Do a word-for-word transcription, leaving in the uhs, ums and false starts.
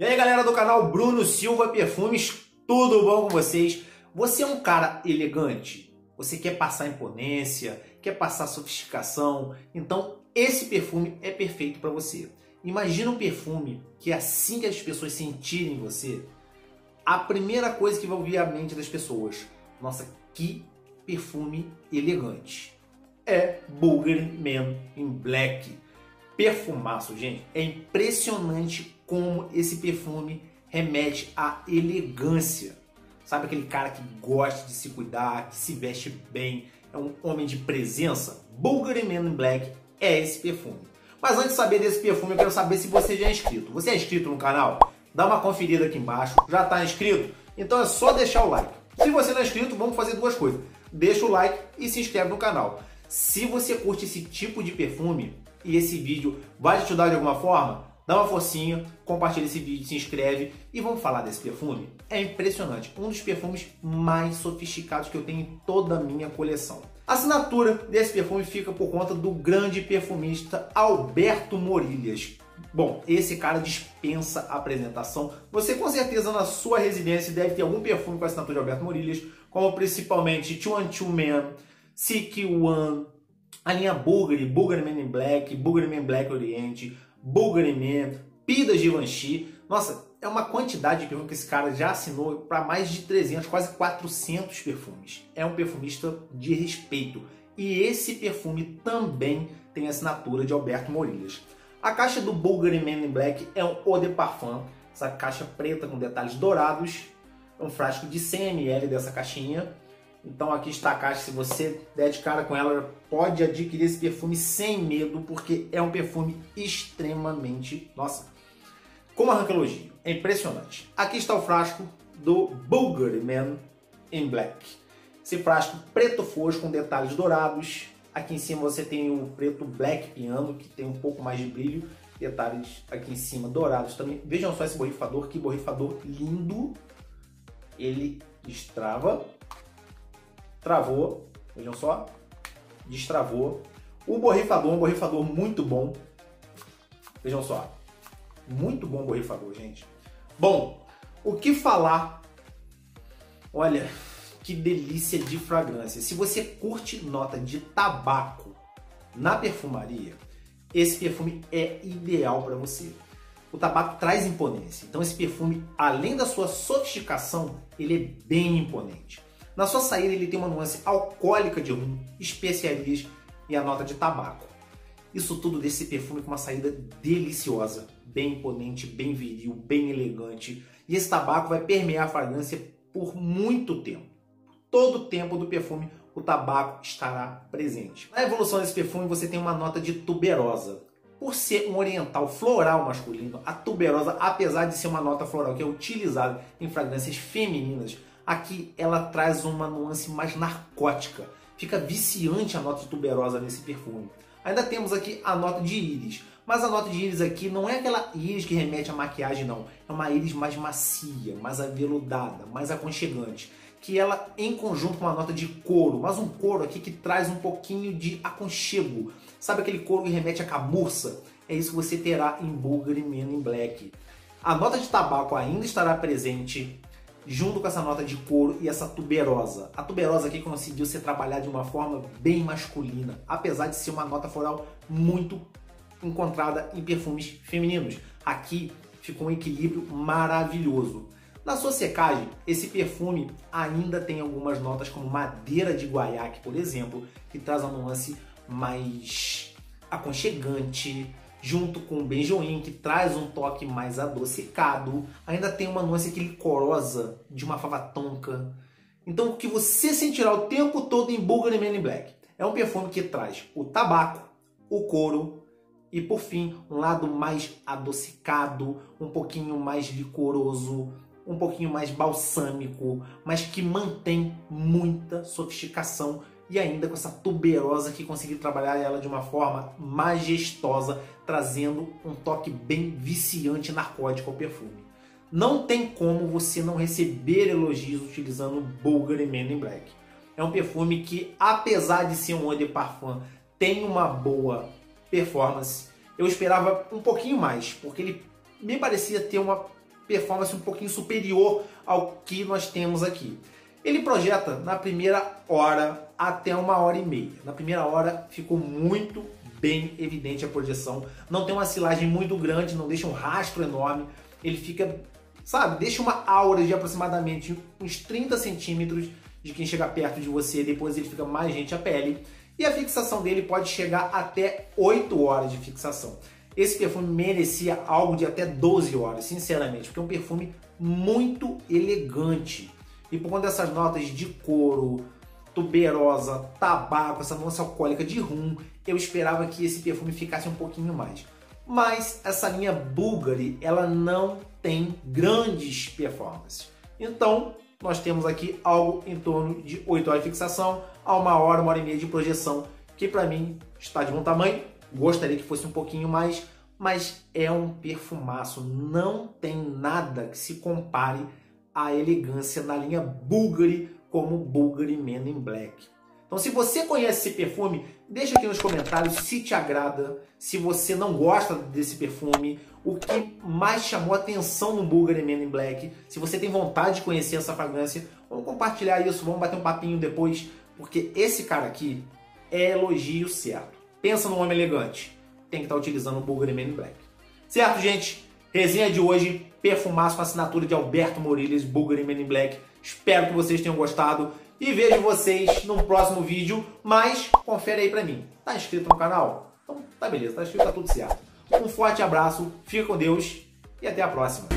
E aí galera do canal Bruno Silva Perfumes, tudo bom com vocês? Você é um cara elegante? Você quer passar imponência, quer passar sofisticação? Então esse perfume é perfeito para você. Imagina um perfume que assim que as pessoas sentirem você, a primeira coisa que vai vir à mente das pessoas: nossa, que perfume elegante. É Bvlgari Man in Black. Perfumaço, gente. É impressionante como esse perfume remete à elegância. Sabe aquele cara que gosta de se cuidar, que se veste bem, é um homem de presença? Bvlgari Man in Black é esse perfume. Mas antes de saber desse perfume, eu quero saber se você já é inscrito. Você é inscrito no canal? Dá uma conferida aqui embaixo. Já está inscrito? Então é só deixar o like. Se você não é inscrito, vamos fazer duas coisas. Deixa o like e se inscreve no canal. Se você curte esse tipo de perfume e esse vídeo vai te ajudar de alguma forma, dá uma forcinha, compartilha esse vídeo, se inscreve e vamos falar desse perfume. É impressionante, um dos perfumes mais sofisticados que eu tenho em toda a minha coleção. A assinatura desse perfume fica por conta do grande perfumista Alberto Morillas. Bom, esse cara dispensa a apresentação. Você com certeza na sua residência deve ter algum perfume com a assinatura de Alberto Morillas, como principalmente dois um dois Man, C K One, a linha Bvlgari, Bvlgari Man in Black, Bvlgari Man Black Oriente, Bvlgari Man, Pidas de Vanchi. Nossa, é uma quantidade de perfumes que esse cara já assinou para mais de trezentos, quase quatrocentos perfumes. É um perfumista de respeito. E esse perfume também tem a assinatura de Alberto Morillas. A caixa do Bvlgari Man in Black é um Eau de Parfum. Essa caixa preta com detalhes dourados. É um frasco de cem mililitros dessa caixinha. Então aqui está a caixa, se você der de cara com ela, pode adquirir esse perfume sem medo, porque é um perfume extremamente, nossa, como arranca elogio, é impressionante. Aqui está o frasco do Bvlgari Man in Black, esse frasco preto fosco com detalhes dourados. Aqui em cima você tem o preto black piano, que tem um pouco mais de brilho, detalhes aqui em cima dourados também. Vejam só esse borrifador, que borrifador lindo, ele destrava. Travou, vejam só, destravou. O borrifador, um borrifador muito bom. Vejam só, muito bom borrifador, gente. Bom, o que falar? Olha, que delícia de fragrância. Se você curte nota de tabaco na perfumaria, esse perfume é ideal para você. O tabaco traz imponência. Então esse perfume, além da sua sofisticação, ele é bem imponente. Na sua saída ele tem uma nuance alcoólica de rum, especiarias e a nota de tabaco. Isso tudo desse perfume com uma saída deliciosa, bem imponente, bem viril, bem elegante. E esse tabaco vai permear a fragrância por muito tempo. Todo o tempo do perfume o tabaco estará presente. Na evolução desse perfume você tem uma nota de tuberosa. Por ser um oriental floral masculino, a tuberosa, apesar de ser uma nota floral que é utilizada em fragrâncias femininas, aqui ela traz uma nuance mais narcótica. Fica viciante a nota de tuberosa nesse perfume. Ainda temos aqui a nota de íris. Mas a nota de íris aqui não é aquela íris que remete à maquiagem, não. É uma íris mais macia, mais aveludada, mais aconchegante. Que ela, em conjunto com uma nota de couro. Mas um couro aqui que traz um pouquinho de aconchego. Sabe aquele couro que remete à camurça? É isso que você terá em Bvlgari Man in Black. A nota de tabaco ainda estará presente, junto com essa nota de couro e essa tuberosa. A tuberosa aqui conseguiu ser trabalhada de uma forma bem masculina, apesar de ser uma nota floral muito encontrada em perfumes femininos. Aqui ficou um equilíbrio maravilhoso. Na sua secagem, esse perfume ainda tem algumas notas como madeira de guaiaque, por exemplo, que traz uma nuance mais aconchegante, junto com o benjoin, que traz um toque mais adocicado. Ainda tem uma nuance aqui licorosa de uma fava tonka. Então o que você sentirá o tempo todo em Bvlgari Man in Black é um perfume que traz o tabaco, o couro e, por fim, um lado mais adocicado, um pouquinho mais licoroso, um pouquinho mais balsâmico, mas que mantém muita sofisticação. E ainda com essa tuberosa que consegui trabalhar ela de uma forma majestosa, trazendo um toque bem viciante, narcótico ao perfume. Não tem como você não receber elogios utilizando o Bvlgari Man in Black. É um perfume que, apesar de ser um Eau de Parfum, tem uma boa performance. Eu esperava um pouquinho mais, porque ele me parecia ter uma performance um pouquinho superior ao que nós temos aqui. Ele projeta na primeira hora até uma hora e meia. Na primeira hora ficou muito bem evidente a projeção. Não tem uma silagem muito grande, não deixa um rastro enorme. Ele fica, sabe, deixa uma aura de aproximadamente uns trinta centímetros de quem chega perto de você. Depois ele fica mais rente à pele. E a fixação dele pode chegar até oito horas de fixação. Esse perfume merecia algo de até doze horas, sinceramente. Porque é um perfume muito elegante. E por conta dessas notas de couro, tuberosa, tabaco, essa nuance alcoólica de rum, eu esperava que esse perfume ficasse um pouquinho mais. Mas essa linha Bvlgari, ela não tem grandes performances. Então, nós temos aqui algo em torno de oito horas de fixação, a uma hora, uma hora e meia de projeção, que para mim está de bom tamanho. Gostaria que fosse um pouquinho mais, mas é um perfumaço. Não tem nada que se compare a elegância na linha Bvlgari, como Bvlgari Man in Black. Então, se você conhece esse perfume, deixa aqui nos comentários se te agrada, se você não gosta desse perfume, o que mais chamou atenção no Bvlgari Man in Black, se você tem vontade de conhecer essa fragrância. Vamos compartilhar isso, vamos bater um papinho depois, porque esse cara aqui é elogio certo. Pensa num homem elegante, tem que estar utilizando o Bvlgari Man in Black. Certo, gente? Resenha de hoje, perfumaço com assinatura de Alberto Morillas, Bvlgari Man in Black. Espero que vocês tenham gostado e vejo vocês no próximo vídeo. Mas confere aí pra mim. Tá inscrito no canal? Então tá beleza, tá inscrito, tá tudo certo. Um forte abraço, fica com Deus e até a próxima.